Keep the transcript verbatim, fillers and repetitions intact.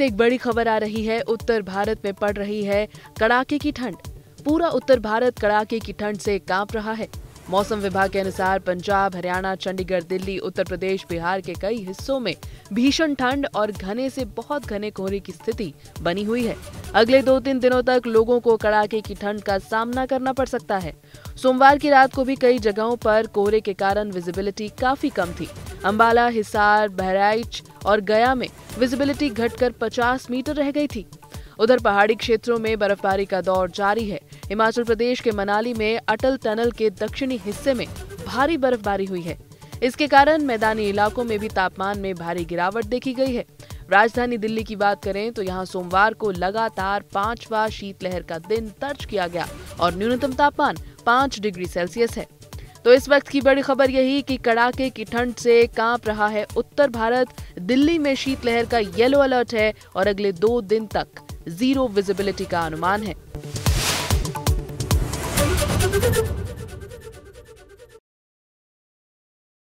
एक बड़ी खबर आ रही है। उत्तर भारत में पड़ रही है कड़ाके की ठंड। पूरा उत्तर भारत कड़ाके की ठंड से कांप रहा है। मौसम विभाग के अनुसार पंजाब, हरियाणा, चंडीगढ़, दिल्ली, उत्तर प्रदेश, बिहार के कई हिस्सों में भीषण ठंड और घने से बहुत घने कोहरे की स्थिति बनी हुई है। अगले दो तीन दिनों तक लोगों को कड़ाके की ठंड का सामना करना पड़ सकता है। सोमवार की रात को भी कई जगहों पर कोहरे के कारण विजिबिलिटी काफी कम थी। अंबाला, हिसार, बहराइच और गया में विजिबिलिटी घटकर पचास मीटर रह गई थी। उधर पहाड़ी क्षेत्रों में बर्फबारी का दौर जारी है। हिमाचल प्रदेश के मनाली में अटल टनल के दक्षिणी हिस्से में भारी बर्फबारी हुई है। इसके कारण मैदानी इलाकों में भी तापमान में भारी गिरावट देखी गई है। राजधानी दिल्ली की बात करें तो यहां सोमवार को लगातार पांचवा शीतलहर का दिन दर्ज किया गया और न्यूनतम तापमान पाँच डिग्री सेल्सियस है। तो इस वक्त की बड़ी खबर यही कि कड़ाके की ठंड से कांप रहा है उत्तर भारत। दिल्ली में शीतलहर का येलो अलर्ट है और अगले दो दिन तक जीरो विजिबिलिटी का अनुमान है।